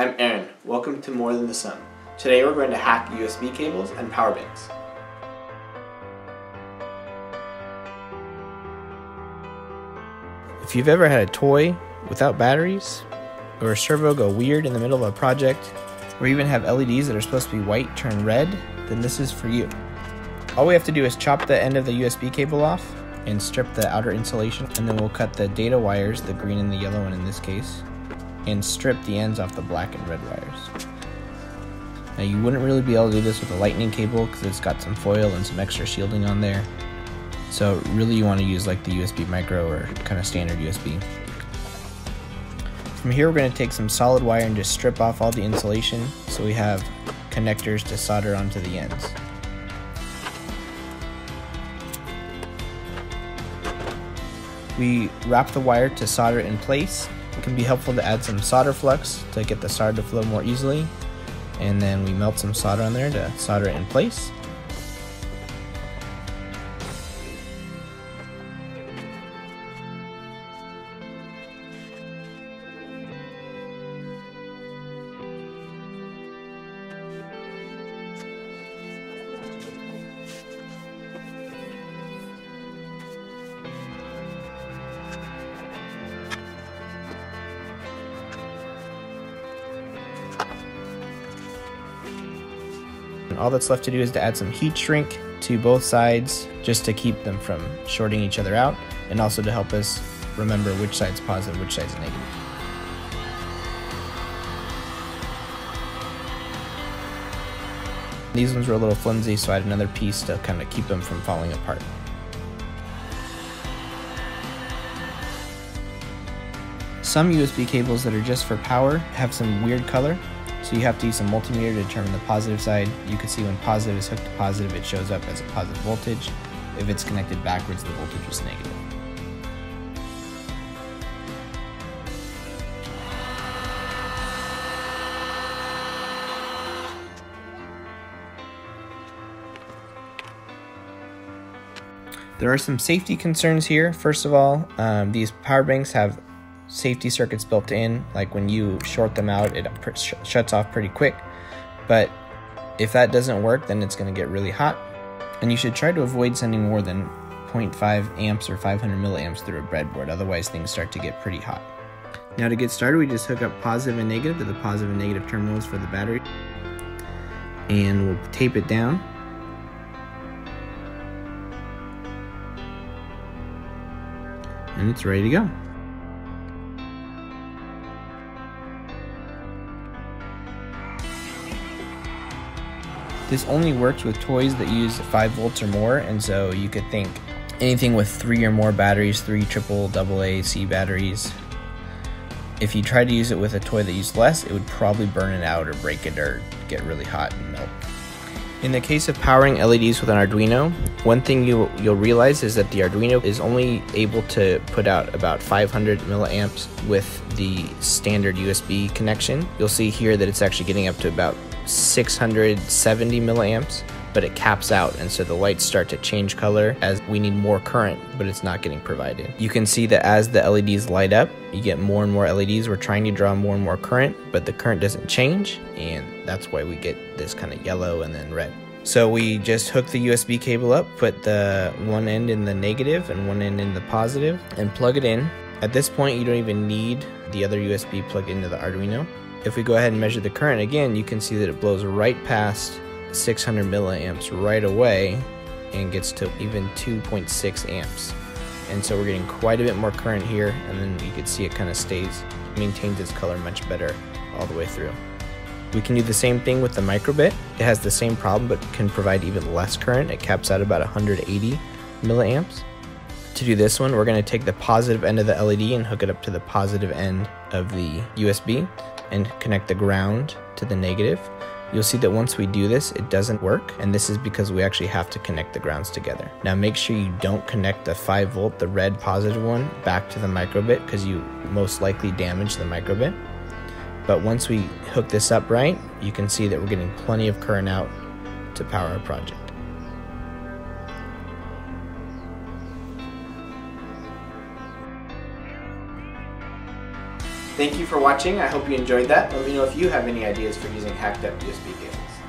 I'm Aaron. Welcome to More Than The Sum. Today we're going to hack USB cables and power banks. If you've ever had a toy without batteries, or a servo go weird in the middle of a project, or even have LEDs that are supposed to be white turn red, then this is for you. All we have to do is chop the end of the USB cable off and strip the outer insulation, and then we'll cut the data wires, the green and the yellow one in this case, and strip the ends off the black and red wires. Now you wouldn't really be able to do this with a lightning cable because it's got some foil and some extra shielding on there. So really you want to use like the USB micro or kind of standard USB. From here we're going to take some solid wire and just strip off all the insulation so we have connectors to solder onto the ends. We wrap the wire to solder it in place. It can be helpful to add some solder flux to get the solder to flow more easily. And then we melt some solder on there to solder it in place. And all that's left to do is to add some heat shrink to both sides just to keep them from shorting each other out and also to help us remember which side's positive, which side's negative. These ones were a little flimsy, so I had another piece to kind of keep them from falling apart. Some USB cables that are just for power have some weird color. So you have to use a multimeter to determine the positive side. You can see when positive is hooked to positive, it shows up as a positive voltage. If it's connected backwards, the voltage is negative. There are some safety concerns here. First of all, these power banks have safety circuits built in, like when you short them out, it shuts off pretty quick. But if that doesn't work, then it's going to get really hot. And you should try to avoid sending more than 0.5 amps or 500 milliamps through a breadboard, otherwise things start to get pretty hot. Now to get started, we just hook up positive and negative to the positive and negative terminals for the battery. And we'll tape it down. And it's ready to go. This only works with toys that use 5 volts or more, and so you could think anything with 3 or more batteries, 3 triple, AA, C batteries. If you try to use it with a toy that used less, it would probably burn it out or break it or get really hot and melt. In the case of powering LEDs with an Arduino, one thing you'll realize is that the Arduino is only able to put out about 500 milliamps with the standard USB connection. You'll see here that it's actually getting up to about 670 milliamps, but it caps out, and so the lights start to change color as we need more current, but it's not getting provided. You can see that as the LEDs light up, you get more and more LEDs. We're trying to draw more and more current, but the current doesn't change, and that's why we get this kind of yellow and then red. So we just hook the USB cable up, put the one end in the negative and one end in the positive, and plug it in. At this point, you don't even need the other USB plugged into the Arduino. If we go ahead and measure the current again, you can see that it blows right past 600 milliamps right away and gets to even 2.6 amps. And so we're getting quite a bit more current here, and then you can see it kind of maintains its color much better all the way through. We can do the same thing with the micro:bit. It has the same problem but can provide even less current. It caps out about 180 milliamps. To do this one, we're going to take the positive end of the LED and hook it up to the positive end of the USB and connect the ground to the negative. You'll see that once we do this, it doesn't work, and this is because we actually have to connect the grounds together. Now make sure you don't connect the 5 volt, the red positive one, back to the micro:bit, because you most likely damage the micro:bit. But once we hook this up right, you can see that we're getting plenty of current out to power our project. Thank you for watching. I hope you enjoyed that. Let me know if you have any ideas for using hacked up USB cables.